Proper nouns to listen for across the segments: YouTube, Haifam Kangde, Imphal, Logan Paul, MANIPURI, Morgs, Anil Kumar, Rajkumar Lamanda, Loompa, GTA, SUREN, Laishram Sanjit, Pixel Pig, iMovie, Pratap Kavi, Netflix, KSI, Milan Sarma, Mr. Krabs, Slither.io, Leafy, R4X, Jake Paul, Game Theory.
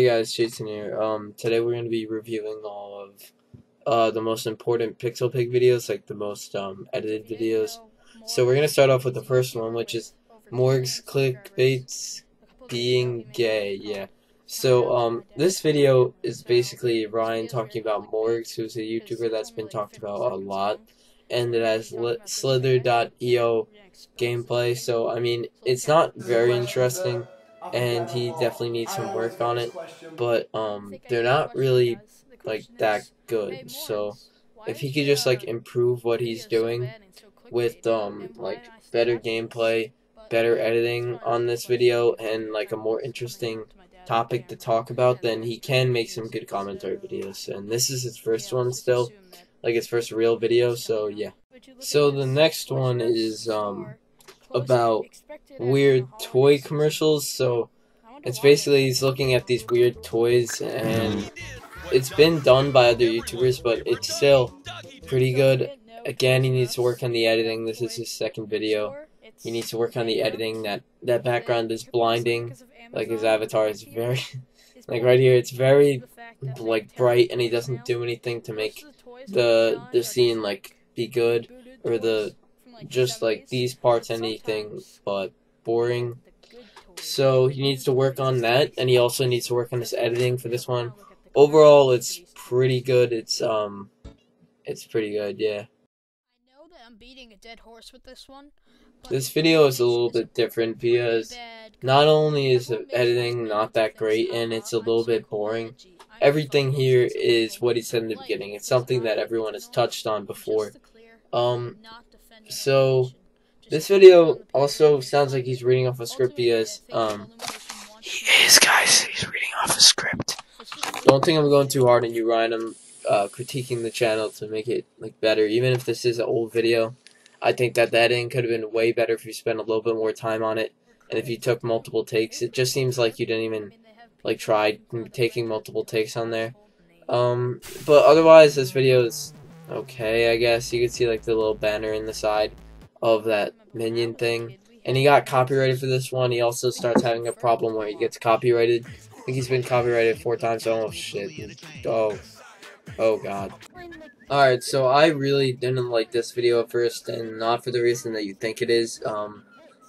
Hey guys, Jason here. Today we're going to be reviewing all of the most important Pixel Pig videos, like the most edited videos. So we're going to start off with the first one, which is Morgs clickbaits being gay. Yeah. So this video is basically Ryan talking about Morgs, who's a YouTuber that's been talked about a lot, and it has Slither.io gameplay. So I mean, it's not very interesting, and he definitely needs some work on it, but they're not really like that good. So if he could just like improve what he's doing with like better gameplay, better editing on this video, and like a more interesting topic to talk about, then he can make some good commentary videos. And this is his first one still, like his first real video, so yeah. So the next one is about weird toy commercials. So it's basically he's looking at these weird toys, and it's been done by other YouTubers, but it's still pretty good. Again, he needs to work on the editing. This is his second video. He needs to work on the editing. That background is blinding. Like his avatar is very like right here, it's very like bright, and he doesn't do anything to make the scene like be good, or the just like these parts anything but boring. So he needs to work on that, and he also needs to work on his editing for this one. Overall, it's pretty good. It's pretty good, yeah. I know that I'm beating a dead horse with this one. This video is a little bit different because not only is the editing not that great, and it's a little bit boring, everything here is what he said in the beginning. It's something that everyone has touched on before. So this video also sounds like he's reading off a script because he is, guys. He's reading off a script. Don't think I'm going too hard on you, Ryan. I'm critiquing the channel to make it like better. Even if this is an old video, I think that the editing could have been way better if you spent a little bit more time on it, and if you took multiple takes. It just seems like you didn't even like try taking multiple takes on there. But otherwise, this video is okay, I guess. You can see like the little banner in the side of that minion thing, and he got copyrighted for this one. He also starts having a problem where he gets copyrighted. I think he's been copyrighted 4 times. Oh shit. Oh god. Alright, so I really didn't like this video at first, and not for the reason that you think it is.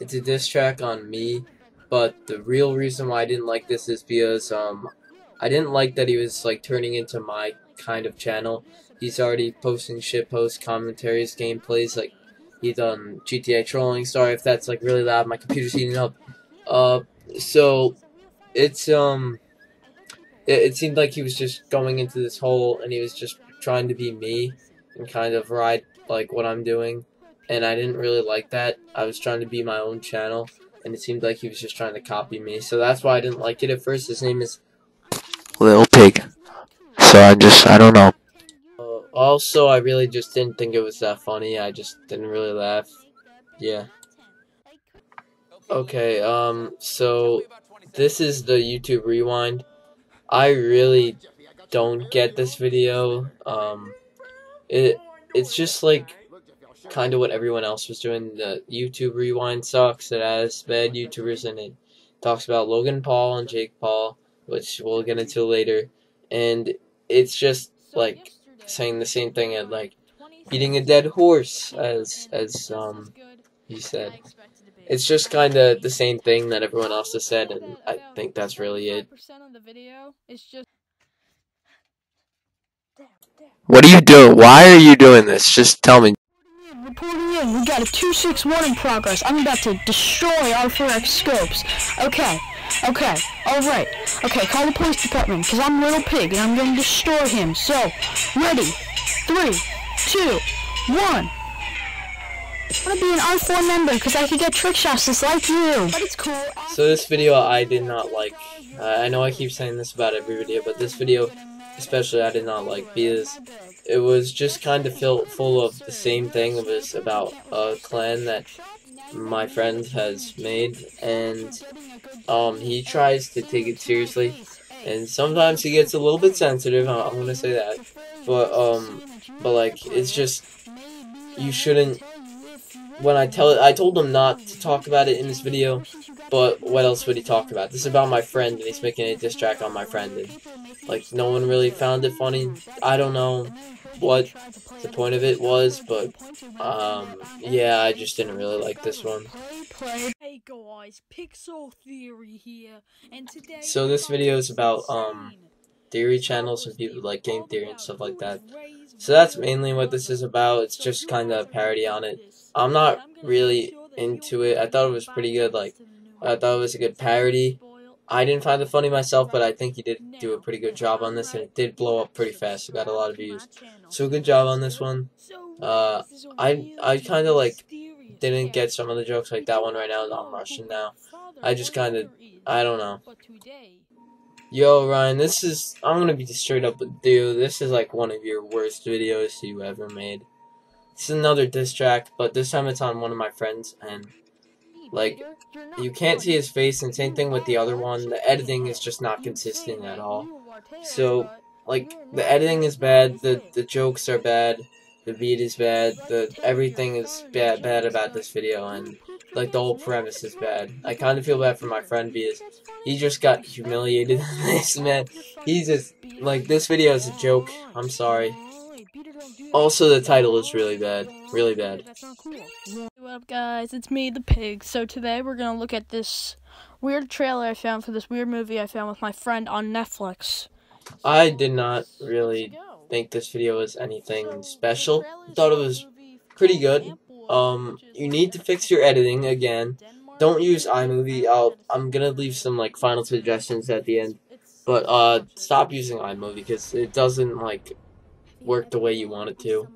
It's a diss track on me, but the real reason why I didn't like this is because I didn't like that he was like turning into my kind of channel. He's already posting shitposts, commentaries, gameplays. Like he done GTA trolling. Sorry if that's like really loud, my computer's heating up. So it's it seemed like he was just going into this hole, and he was just trying to be me and kind of ride like what I'm doing, and I didn't really like that. I was trying to be my own channel, and it seemed like he was just trying to copy me. So that's why I didn't like it at first. His name is Little Pig. So I don't know. Also, I really just didn't think it was that funny. I just didn't really laugh. Yeah. Okay, so this is the YouTube Rewind. I really don't get this video. It's just like kind of what everyone else was doing. The YouTube Rewind sucks. It has bad YouTubers in it. Talks about Logan Paul and Jake Paul, which we'll get into later. And it's just like saying the same thing, at like beating a dead horse, as he said. It's just kind of the same thing that everyone else has said, and I think that's really it. What do you do? Why are you doing this? Just tell me. Reporting in. We got a 261 in progress. I'm about to destroy R4X scopes. Okay, alright. Okay, call the police department, because I'm Little Pig, and I'm going to destroy him. So, ready. 3, 2, 1. I want to be an R4 member, because I could get trick shots just like you. But it's cool. So this video I did not like. I know I keep saying this about every video, but this video especially I did not like, because it was just kind of full of the same thing. It was about a clan that my friend has made, and he tries to take it seriously, and sometimes he gets a little bit sensitive. I'm gonna say that, but like, it's just, you shouldn't. When I told him not to talk about it in this video, But what else would he talk about? This is about my friend, and he's making a diss track on my friend, and like no one really found it funny. I don't know what the point of it was, but yeah, I just didn't really like this one. Hey guys, Pixel Theory here, and today. So this video is about theory channels and people like Game Theory and stuff like that. So that's mainly what this is about. It's just kind of a parody on it. I'm not really into it. I thought it was pretty good. Like, I thought it was a good parody. I didn't find it funny myself, but I think he did do a pretty good job on this, and it did blow up pretty fast. It got a lot of views, so good job on this one. I kind of like didn't get some of the jokes, like that one right now. I'm rushing now. I just kind of, I don't know. Yo, Ryan, this is, I'm gonna be straight up with you. This is like one of your worst videos you ever made. It's another diss track, but this time it's on one of my friends, and like, you can't see his face, and same thing with the other one. The editing is just not consistent at all. So, like, the editing is bad, the jokes are bad, the beat is bad, everything is bad about this video, and like, the whole premise is bad. I kind of feel bad for my friend because he just got humiliated in this, man. He's just, like, this video is a joke. I'm sorry. Also, the title is really bad. Really bad. What up, guys? It's me, the Pig. So today we're gonna look at this weird trailer I found for this weird movie I found with my friend on Netflix. I did not really think this video was anything special. I thought it was pretty good. You need to fix your editing again. Don't use iMovie. I'm gonna leave some like final suggestions at the end, but stop using iMovie because it doesn't like work the way you want it to.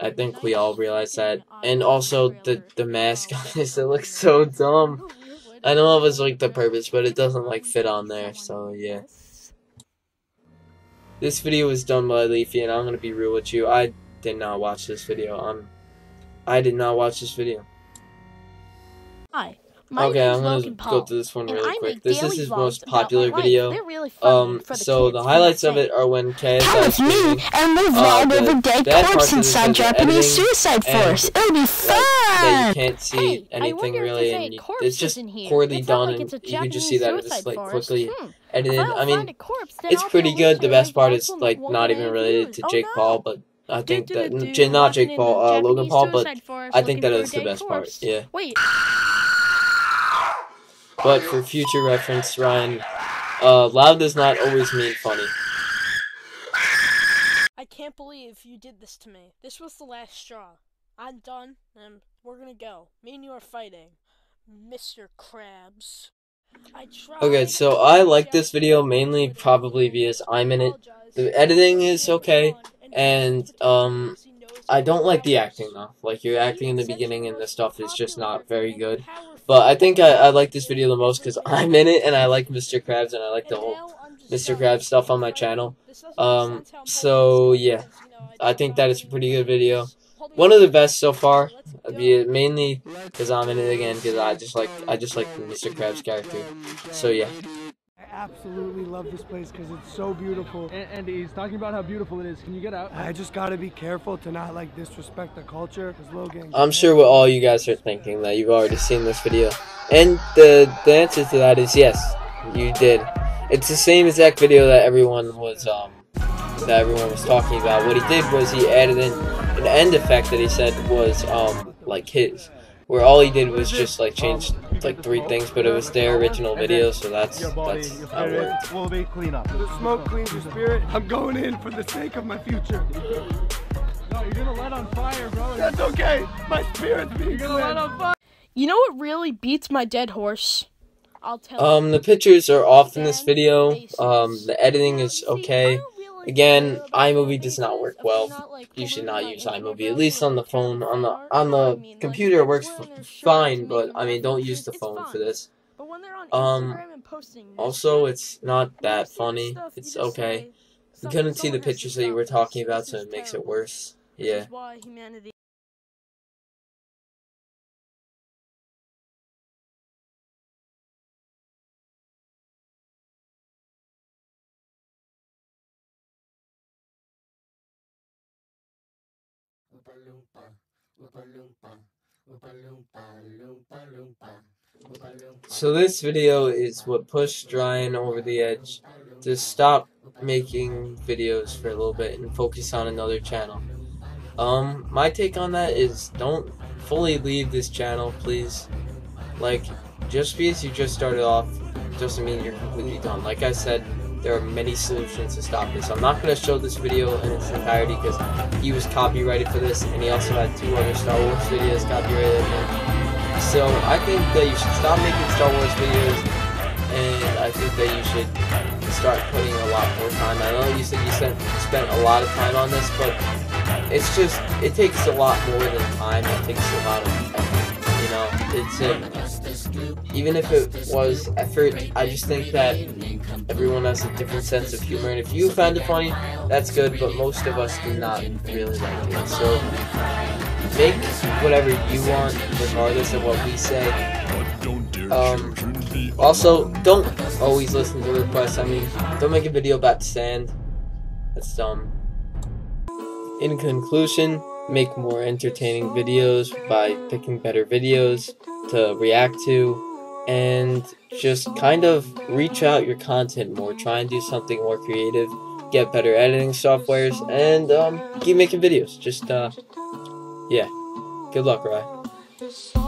I think we all realize that. And also the mask on this, it looks so dumb. I know it was like the purpose, but it doesn't like fit on there. So yeah, this video was done by Leafy, and I'm gonna be real with you. I did not watch this video. I did not watch this video. Hi. Okay, I'm gonna go through this one really quick. This is his most popular video. Really so the highlights of it are when KSI is me and we'll vlog over dead corpse inside Japanese suicide force. It'll be fun. That you can't see anything really, and it's just poorly done, and you can just see that it's like quickly edited. I mean, it's pretty good. The best part is like not even related to Jake Paul, but I think that not Jake Paul, Logan Paul, but I think that is the best part. Yeah. Wait. But for future reference, Ryan, loud does not always mean funny. I can't believe you did this to me. This was the last straw. I'm done, and we're gonna go. Me and you are fighting, Mr. Krabs. Okay, so I like this video mainly probably because I'm in it. The editing is okay, and I don't like the acting though. Like, your acting in the beginning and the stuff is just not very good. But I think I like this video the most because I'm in it, and I like Mr. Krabs, and I like the whole Mr. Krabs stuff on my channel. So yeah, I think that is a pretty good video. One of the best so far, mainly because I'm in it again because I just like the Mr. Krabs character. So yeah. Absolutely love this place because it's so beautiful, and he's talking about how beautiful it is. Can you get out? I just gotta be careful to not like disrespect the culture, because Logan, I'm sure what all you guys are thinking, that you've already seen this video, and the answer to that is yes, you did. It's the same exact video that everyone was talking about. What he did was he added in an end effect that he said was like his, where all he did was just like change like 3 things, but it was their original video, so that's how it worked. Will be clean up. The smoke cleans your spirit. I'm going in for the sake of my future. No, you're gonna light on fire, bro. That's okay. My spirit's being clean. Light on fire. You know what really beats my dead horse? I'll tell you. The pictures are off in this video. The editing is okay. Again, iMovie does not work well. You should not use iMovie, at least on the phone. On the computer it works fine, but I mean, don't use the phone for this. Also, it's not that funny. It's okay. You couldn't see the pictures that you were talking about, so it makes it worse. Yeah. Loompa loompa, loompa loompa, loompa loompa, loompa loompa. So this video is what pushed Ryan over the edge to stop making videos for a little bit and focus on another channel. My take on that is don't fully leave this channel, please. Like, just because you just started off doesn't mean you're completely done. Like I said, there are many solutions to stop this. I'm not going to show this video in its entirety because he was copyrighted for this, and he also had 2 other Star Wars videos copyrighted. So I think that you should stop making Star Wars videos, and I think that you should start putting a lot more time. I know you said you spent a lot of time on this, but it's just, it takes a lot more than time. It takes a lot of effort, you know. Even if it was effort, I just think that everyone has a different sense of humor, and if you found it funny, that's good, but most of us do not really like it. So make whatever you want, regardless of what we say. Also, don't always listen to requests. I mean, don't make a video about sand. That's dumb. In conclusion, make more entertaining videos by picking better videos to react to, and just kind of reach out your content more, try and do something more creative, get better editing softwares, and keep making videos. Just yeah, good luck, Ryan.